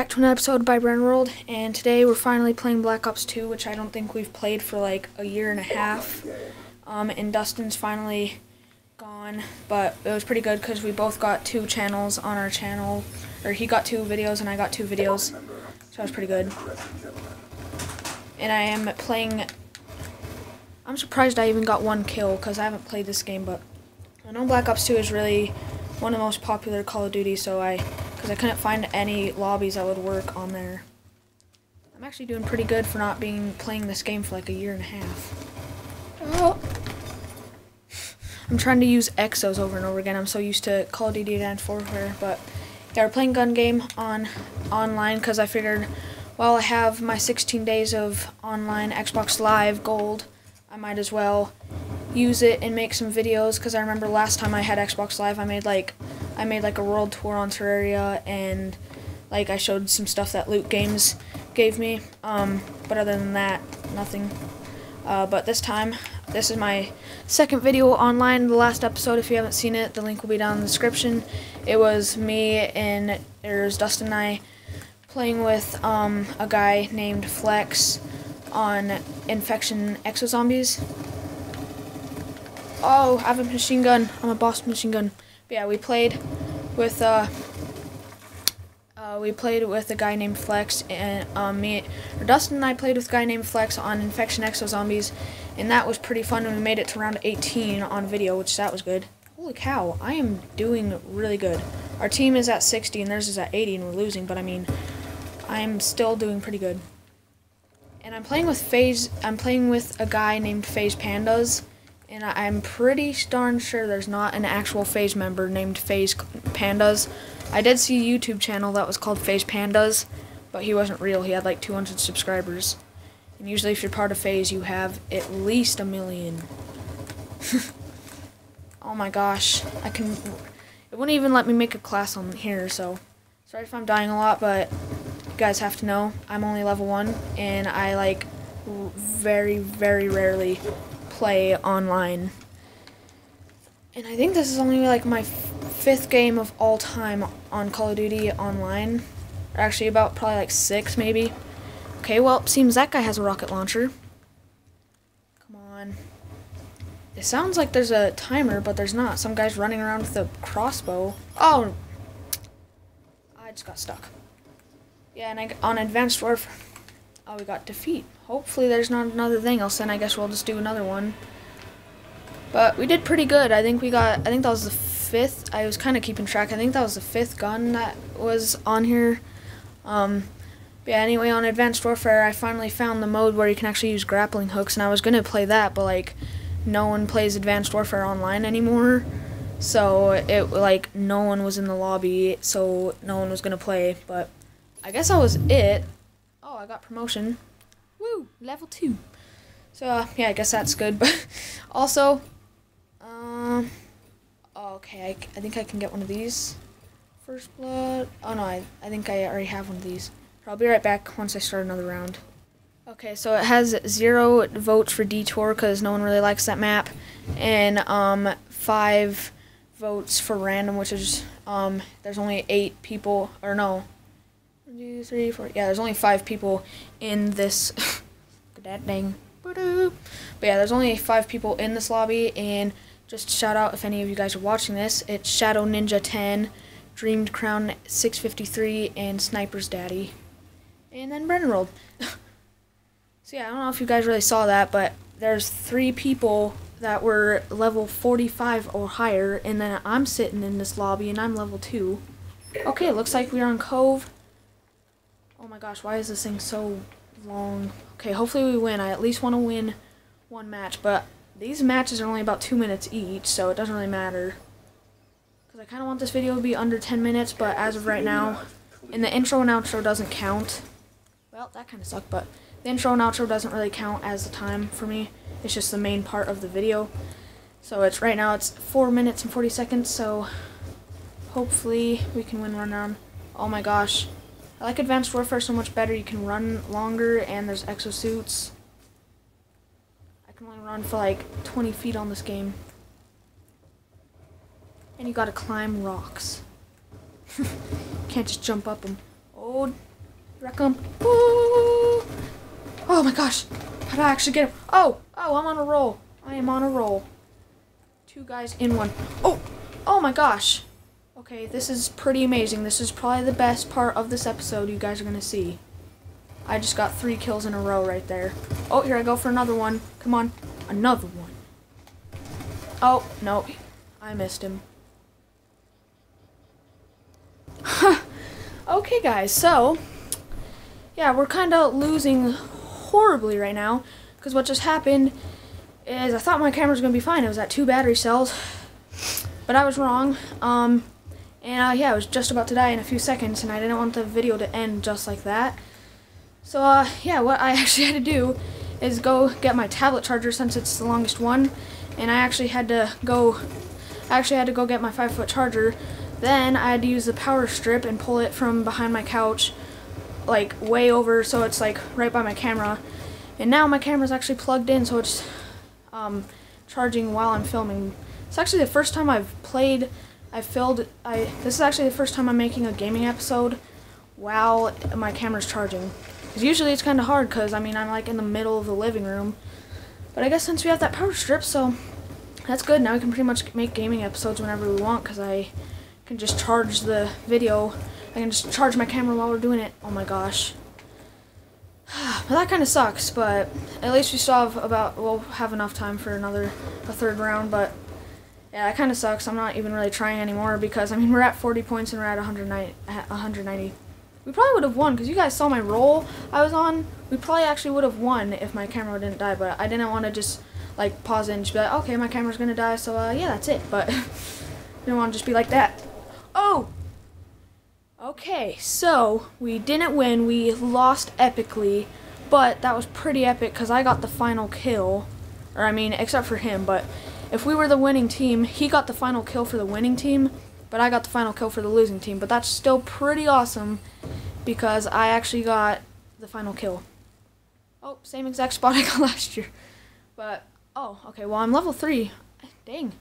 back to another episode by Brennan World, and today we're finally playing Black Ops 2, which I don't think we've played for like a year and a half. And Dustin's finally gone, but it was pretty good because we both got two channels on our channel, or he got two videos and I got two videos, so that was pretty good. And I am playing, I'm surprised I even got one kill because I haven't played this game, but I know Black Ops 2 is really one of the most popular Call of Duty, so because I couldn't find any lobbies that would work on there. I'm actually doing pretty good for not playing this game for like a year and a half. Oh. I'm trying to use Exos over and over again. I'm so used to Call of Duty Dan's Warfare, but yeah, we're playing Gun Game online because I figured while I have my 16 days of online Xbox Live Gold, I might as well use it and make some videos because I remember last time I had Xbox Live, I made like a world tour on Terraria, and like I showed some stuff that Loot Games gave me, but other than that, nothing. But this time, this is my second video online, the last episode. If you haven't seen it, the link will be down in the description. It was me and there's Dustin and I playing with a guy named Flex on Infection Exo Zombies. Oh, I have a machine gun. I'm a boss machine gun. But yeah, we played with a guy named Flex, and Dustin and I played with a guy named Flex on Infection Exo Zombies, and that was pretty fun. And we made it to round 18 on video, which that was good. Holy cow, I am doing really good. Our team is at 60 and theirs is at 80, and we're losing. But I mean, I'm still doing pretty good. And I'm playing with a guy named FaZe Pandas. And I'm pretty darn sure there's not an actual FaZe member named FaZe Pandas. I did see a YouTube channel that was called FaZe Pandas, but he wasn't real. He had like 200 subscribers. And usually if you're part of FaZe, you have at least 1 million. Oh my gosh. It wouldn't even let me make a class on here, so sorry if I'm dying a lot, but you guys have to know I'm only level 1, and I like very, very rarely play online, and I think this is only like my fifth game of all time on Call of Duty online. Actually, about probably like 6, maybe. Okay, well, seems that guy has a rocket launcher. Come on. It sounds like there's a timer, but there's not. Some guy's running around with a crossbow. Oh, I just got stuck. Yeah, and on Advanced Warfare. Oh, we got defeat. Hopefully there's not another thing else, then I guess we'll just do another one. But we did pretty good. I think that was the 5th. I was kind of keeping track. I think that was the 5th gun that was on here. But yeah, anyway, on Advanced Warfare, I finally found the mode where you can actually use grappling hooks, and I was going to play that, but like no one plays Advanced Warfare online anymore. So it like no one was in the lobby, so no one was going to play, but I guess that was it. Oh, I got promotion. Woo, level 2. So, yeah, I guess that's good. But also, okay, I think I can get one of these. First blood. Oh, no, I think I already have one of these. But I'll be right back once I start another round. Okay, so it has 0 votes for Detour because no one really likes that map. And 5 votes for Random, which is, there's only 8 people, or no. 2, 3, 4. Yeah, there's only 5 people in this. Look at that dang. But yeah, there's only 5 people in this lobby, and just shout out if any of you guys are watching this. It's Shadow Ninja 10, Dreamed Crown 653, and Sniper's Daddy, and then Brennan World. So yeah, I don't know if you guys really saw that, but there's 3 people that were level 45 or higher, and then I'm sitting in this lobby, and I'm level 2. Okay, looks like we're on Cove. Oh my gosh, why is this thing so long? Okay, hopefully we win. I at least want to win one match, but these matches are only about 2 minutes each, so it doesn't really matter. Because I kind of want this video to be under 10 minutes, but as of right now, and the intro and outro doesn't count. Well, that kind of sucked, but the intro and outro doesn't really count as the time for me. It's just the main part of the video. So it's right now, it's 4 minutes and 40 seconds, so hopefully we can win one round. Oh my gosh. I like Advanced Warfare so much better. You can run longer, and there's exosuits. I can only run for like 20 feet on this game. And you gotta climb rocks. Can't just jump up them. Oh, Wreck 'em. Ooh. Oh my gosh. How did I actually get him? Oh, I'm on a roll. I am on a roll. Two guys in one. Oh my gosh. Okay, this is pretty amazing. This is probably the best part of this episode you guys are gonna see. I just got 3 kills in a row right there. Oh, here I go for another one. Come on. Another one. Oh, no. I missed him. Okay, guys. So, yeah, we're kind of losing horribly right now. Because what just happened is I thought my camera was going to be fine. It was at 2 battery cells. But I was wrong. Yeah, I was just about to die in a few seconds. And I didn't want the video to end just like that. So, yeah, what I actually had to do is go get my tablet charger since it's the longest one, and I actually had to go get my 5-foot charger. Then I had to use the power strip and pull it from behind my couch, like way over, so it's like right by my camera. And now my camera's actually plugged in, so it's charging while I'm filming. It's actually the first time this is actually the first time I'm making a gaming episode while my camera's charging. Because usually it's kind of hard because, I mean, I'm like in the middle of the living room. But I guess since we have that power strip, so that's good. Now we can pretty much make gaming episodes whenever we want because I can just charge the video. I can just charge my camera while we're doing it. Oh my gosh. Well, that kind of sucks, but at least we still have we'll have enough time for a 3rd round. But yeah, that kind of sucks. I'm not even really trying anymore because, I mean, we're at 40 points and we're at 190. We probably would have won because you guys saw my roll I was on. We probably actually would have won if my camera didn't die, but I didn't want to just like pause it and just be like, okay, my camera's gonna die, so yeah, that's it. But I didn't want to just be like that. Oh, okay, so we didn't win, we lost epically, but that was pretty epic because I got the final kill, or I mean, except for him. But if we were the winning team, he got the final kill for the winning team, but I got the final kill for the losing team. But that's still pretty awesome because I actually got the final kill. Oh, same exact spot I got last year. But, oh, okay, well, I'm level 3. Dang,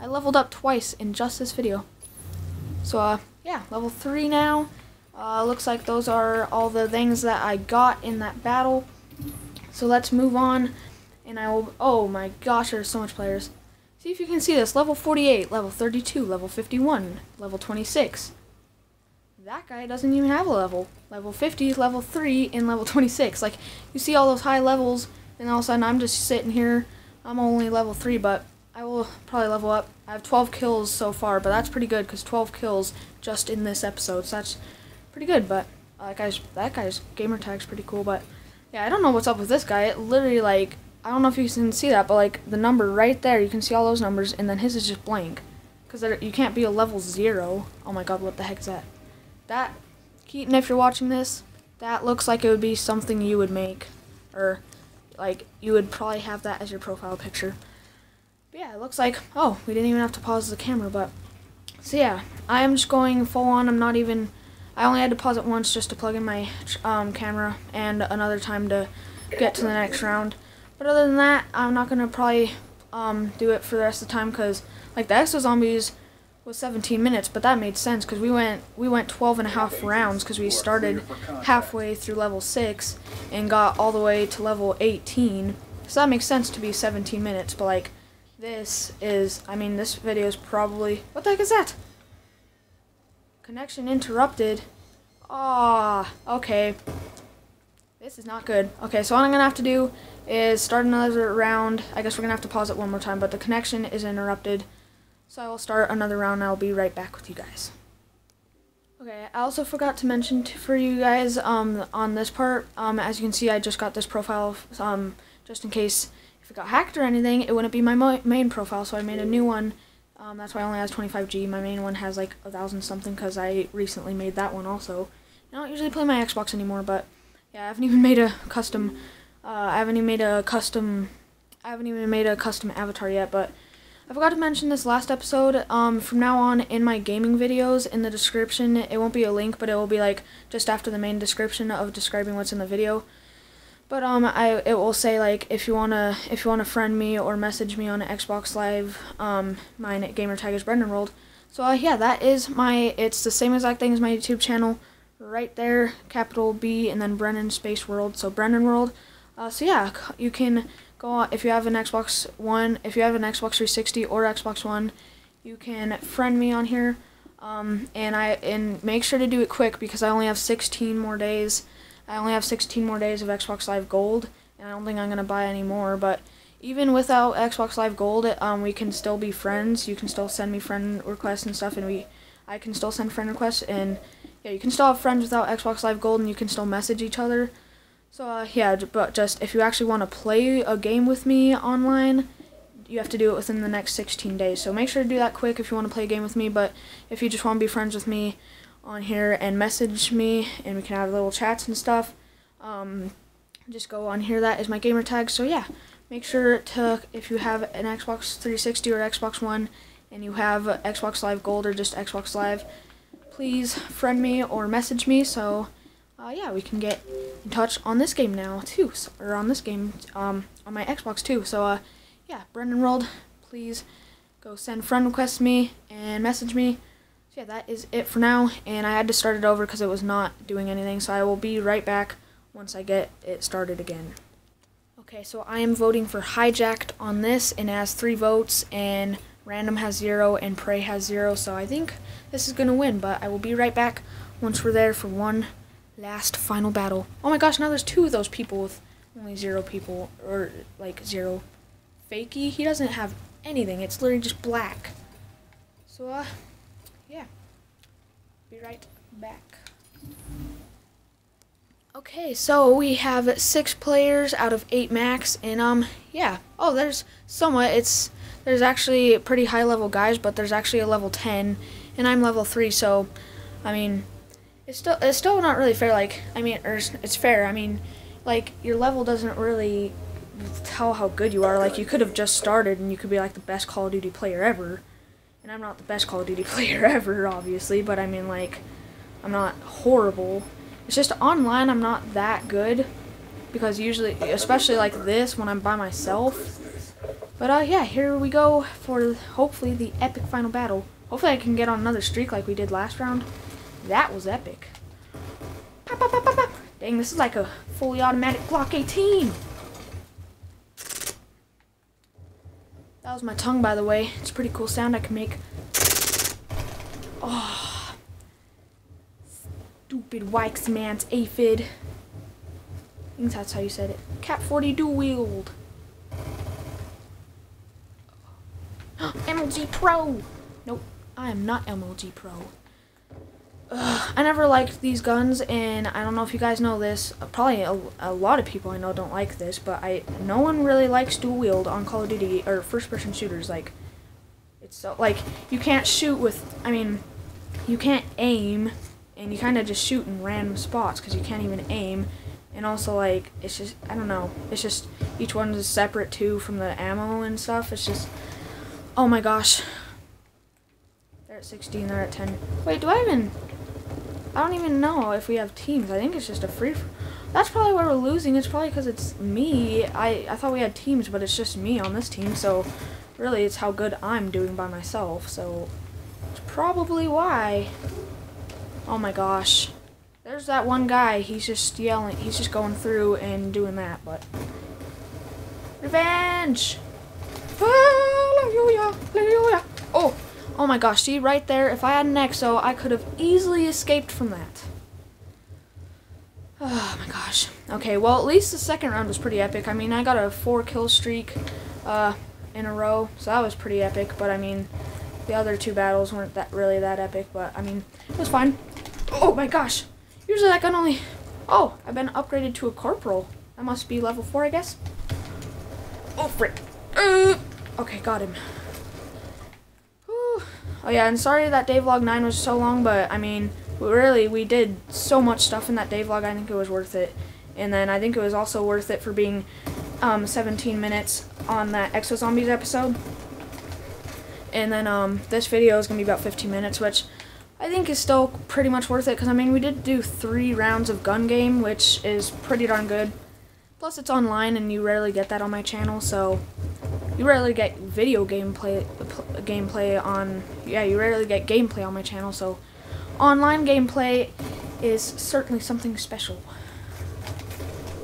I leveled up twice in just this video. So, yeah, level 3 now. Looks like those are all the things that I got in that battle. So let's move on. And I will, oh my gosh, there's so much players. See if you can see this. Level 48, level 32, level 51, level 26. That guy doesn't even have a level. Level 50, level 3, and level 26. Like, you see all those high levels, and all of a sudden I'm just sitting here. I'm only level 3, but I will probably level up. I have 12 kills so far, but that's pretty good, because 12 kills just in this episode. So that's pretty good, but that guy's gamer tag's pretty cool. But, yeah, I don't know what's up with this guy. It literally, like, I don't know if you can see that, but like the number right there, you can see all those numbers, and then his is just blank. Because you can't be a level 0. Oh my god, what the heck's that? That, Keaton, if you're watching this, that looks like it would be something you would make. Or, like, you would probably have that as your profile picture. But yeah, it looks like, oh, we didn't even have to pause the camera, but. So yeah, I am just going full on. I'm not even, I only had to pause it once just to plug in my camera, and another time to get to the next round. But other than that, I'm not going to probably do it for the rest of the time because, like, the Exo Zombies was 17 minutes, but that made sense because we went 12 and a half rounds because we started halfway through level 6 and got all the way to level 18. So that makes sense to be 17 minutes, but, like, this is, I mean, this video is probably, what the heck is that? Connection interrupted. Ah, okay. This is not good. Okay, so what I'm going to have to do is start another round. I guess we're going to have to pause it one more time, but the connection is interrupted. So I will start another round, and I'll be right back with you guys. Okay, I also forgot to mention for you guys on this part, as you can see, I just got this profile just in case if it got hacked or anything, it wouldn't be my main profile, so I made a new one. That's why it only has 25G. My main one has like 1,000-something because I recently made that one also. I don't usually play my Xbox anymore, but yeah, I haven't even made a custom avatar yet, but I forgot to mention this last episode. From now on, in my gaming videos, in the description, it won't be a link, but it will be like just after the main description of describing what's in the video. But it will say like if you wanna friend me or message me on Xbox Live, my gamer tag is Brennan World. So yeah, it's the same exact thing as my YouTube channel. right there, capital B, and then Brennan Space World, so Brennan World. So yeah, you can go, if you have an Xbox One, if you have an Xbox 360 or Xbox One, you can friend me on here, and make sure to do it quick because I only have 16 more days. I only have 16 more days of Xbox Live Gold, and I don't think I'm gonna buy any more. But even without Xbox Live Gold, we can still be friends. You can still send me friend requests and stuff, and I can still send friend requests, and yeah, you can still have friends without Xbox Live Gold, and you can still message each other. So yeah, but just if you actually want to play a game with me online, you have to do it within the next 16 days. So make sure to do that quick if you want to play a game with me. But if you just want to be friends with me on here and message me, and we can have little chats and stuff, just go on here. That is my gamer tag. So yeah. Make sure to, if you have an Xbox 360 or Xbox One and you have Xbox Live Gold or just Xbox Live, please friend me or message me. So, yeah, we can get in touch on this game now, too. Or on this game, on my Xbox, too. So, yeah, Brennan World, please go send friend requests to me and message me. So, yeah, that is it for now. And I had to start it over because it was not doing anything. So I will be right back once I get it started again. Okay, so I am voting for Hijacked on this, and it has 3 votes, and Random has 0, and Prey has 0, so I think this is gonna win, but I will be right back once we're there for one last final battle. Oh my gosh, now there's 2 of those people with only 0 people, or like 0. Fakey, he doesn't have anything, it's literally just black. So, yeah, be right back. Okay, so we have 6 players out of 8 max, and yeah. Oh, there's somewhat. There's actually pretty high level guys, but there's actually a level 10, and I'm level 3. So, I mean, it's still not really fair. Like, I mean, or it's fair. I mean, like your level doesn't really tell how good you are. Like you could have just started, and you could be like the best Call of Duty player ever, and I'm not the best Call of Duty player ever, obviously. But I mean, like, I'm not horrible. It's just online I'm not that good, because usually, especially like this, when I'm by myself. But yeah, here we go for hopefully the epic final battle. Hopefully I can get on another streak like we did last round. That was epic. Pop, pop, pop, pop, pop. Dang, this is like a fully automatic Glock 18. That was my tongue, by the way. It's a pretty cool sound I can make. Oh. Stupid Wykes man's aphid. I think that's how you said it. Cap 40 dual wield. MLG Pro! Nope, I am not MLG Pro. Ugh, I never liked these guns, and I don't know if you guys know this. Probably a lot of people I know don't like this, but no one really likes dual wield on Call of Duty or first person shooters. Like, it's so, like, you can't shoot with, I mean, you can't aim. And you kind of just shoot in random spots because you can't even aim. And also, like, it's just, I don't know. It's just, each one is separate, too, from the ammo and stuff. It's just, oh my gosh. They're at 16, they're at 10. Wait, I don't even know if we have teams. I think it's just a free, that's probably why we're losing. It's probably because it's me. I thought we had teams, but it's just me on this team. So, really, it's how good I'm doing by myself. So, it's probably why. Oh my gosh, there's that one guy, he's just yelling, he's just going through and doing that, but... Revenge! Hallelujah! Hallelujah! Oh, oh my gosh, see, right there, if I had an Exo, I could have easily escaped from that. Oh my gosh. Okay, well, at least the second round was pretty epic. I mean, I got a 4 kill streak in a row, so that was pretty epic, but I mean... The other 2 battles weren't really that epic, but I mean, it was fine. Oh my gosh! Usually that gun only... Oh, I've been upgraded to a corporal. I must be level 4, I guess. Oh, frick. Okay, got him. Whew. Oh yeah, and sorry that day vlog 9 was so long, but I mean, really, we did so much stuff in that day vlog, I think it was worth it. And then I think it was also worth it for being 17 minutes on that Exo Zombies episode. And then this video is going to be about 15 minutes, which I think is still pretty much worth it. Because, I mean, we did do 3 rounds of Gun Game, which is pretty darn good. Plus, it's online, and you rarely get that on my channel. So, you rarely get video gameplay on... Yeah, you rarely get gameplay on my channel. So, online gameplay is certainly something special.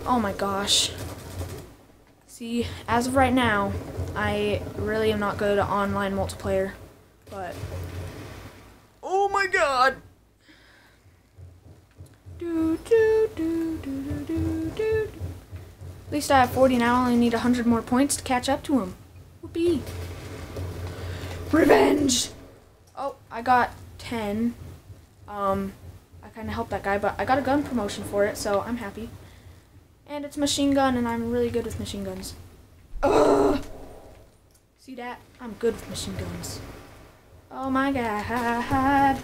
Oh my gosh. See, as of right now, I really am not good at online multiplayer, but... Oh my god! Do, do, do, do, do, do, do. At least I have 40 now, I only need 100 more points to catch up to him. Whoopee! Revenge! Oh, I got 10. I kind of helped that guy, but I got a gun promotion for it, so I'm happy. And it's machine gun, and I'm really good with machine guns. Ugh! See that? I'm good with machine guns. Oh my god.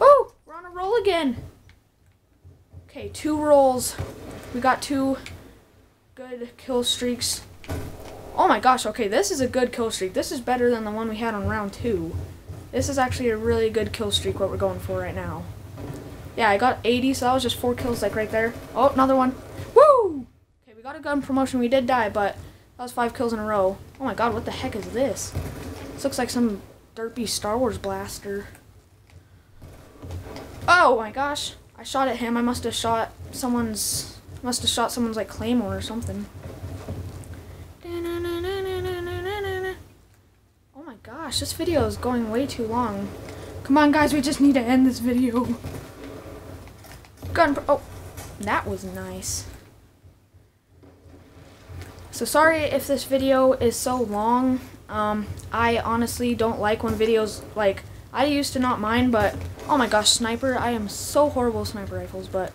Woo! We're on a roll again. Okay, 2 rolls. We got 2 good kill streaks. Oh my gosh, okay, this is a good kill streak. This is better than the one we had on round 2. This is actually a really good kill streak, what we're going for right now. Yeah, I got 80, so that was just 4 kills, like, right there. Oh, another one. Woo! Okay, we got a gun promotion. We did die, but that was 5 kills in a row. Oh my god, what the heck is this? This looks like some derpy Star Wars blaster. Oh my gosh. I shot at him. I must have shot someone's... like, Claymore or something. Oh my gosh, this video is going way too long. Come on, guys, we just need to end this video. Gun... Oh, that was nice. So sorry if this video is so long. I honestly don't like when videos, like, I used to not mind, but, oh my gosh, sniper, I am so horrible at sniper rifles, but,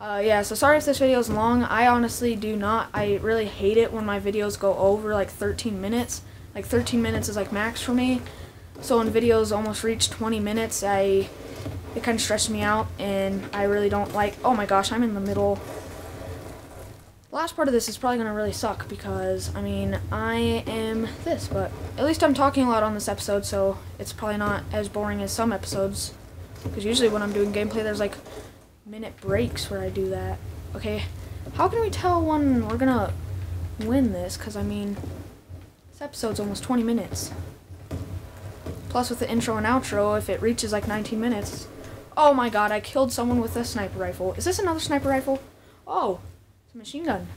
yeah, so sorry if this video is long, I honestly do not, I really hate it when my videos go over, like, 13 minutes, like, 13 minutes is, like, max for me, so when videos almost reach 20 minutes, it kind of stresses me out, and I really don't like, oh my gosh, I'm in the middle. The last part of this is probably going to really suck because, I mean, I am this, but at least I'm talking a lot on this episode, so it's probably not as boring as some episodes, because usually when I'm doing gameplay, there's, like, minute breaks where I do that. Okay, how can we tell when we're going to win this, because, I mean, this episode's almost 20 minutes. Plus, with the intro and outro, if it reaches, like, 19 minutes... Oh my god, I killed someone with a sniper rifle. Is this another sniper rifle? Oh! Machine gun.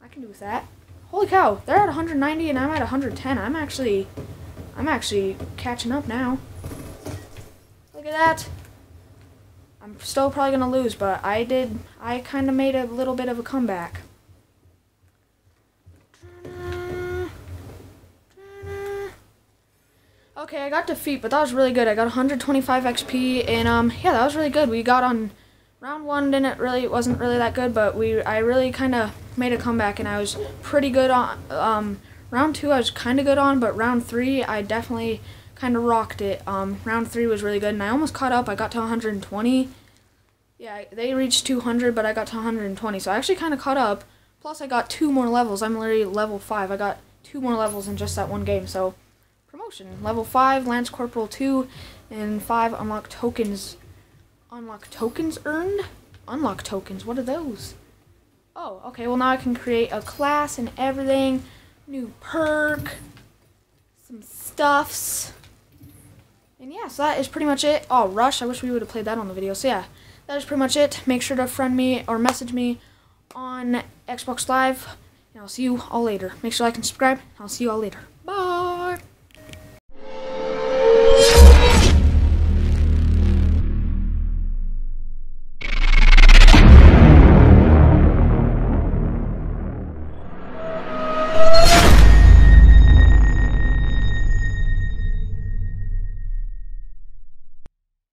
I can do with that. Holy cow, they're at 190 and I'm at 110. I'm actually catching up now. Look at that. I'm still probably gonna lose, but I kinda made a little bit of a comeback. Okay, I got defeat, but that was really good. I got 125 XP and yeah, that was really good. We got on Round 1 wasn't really that good, but I really kind of made a comeback, and I was pretty good on round 2. I was kind of good on, but round 3 I definitely kind of rocked it. Round 3 was really good, and I almost caught up. I got to 120. Yeah, they reached 200, but I got to 120, so I actually kind of caught up. Plus, I got 2 more levels. I'm already level 5. I got 2 more levels in just that one game. So, promotion level 5, Lance Corporal 2, and 5 unlocked tokens. Unlock tokens earned? Unlock tokens, what are those? Oh, okay, well now I can create a class and everything. New perk. Some stuffs. And yeah, so that is pretty much it. Oh, Rush, I wish we would have played that on the video. So yeah, that is pretty much it. Make sure to friend me or message me on Xbox Live. And I'll see you all later. Make sure to like and subscribe. I'll see you all later.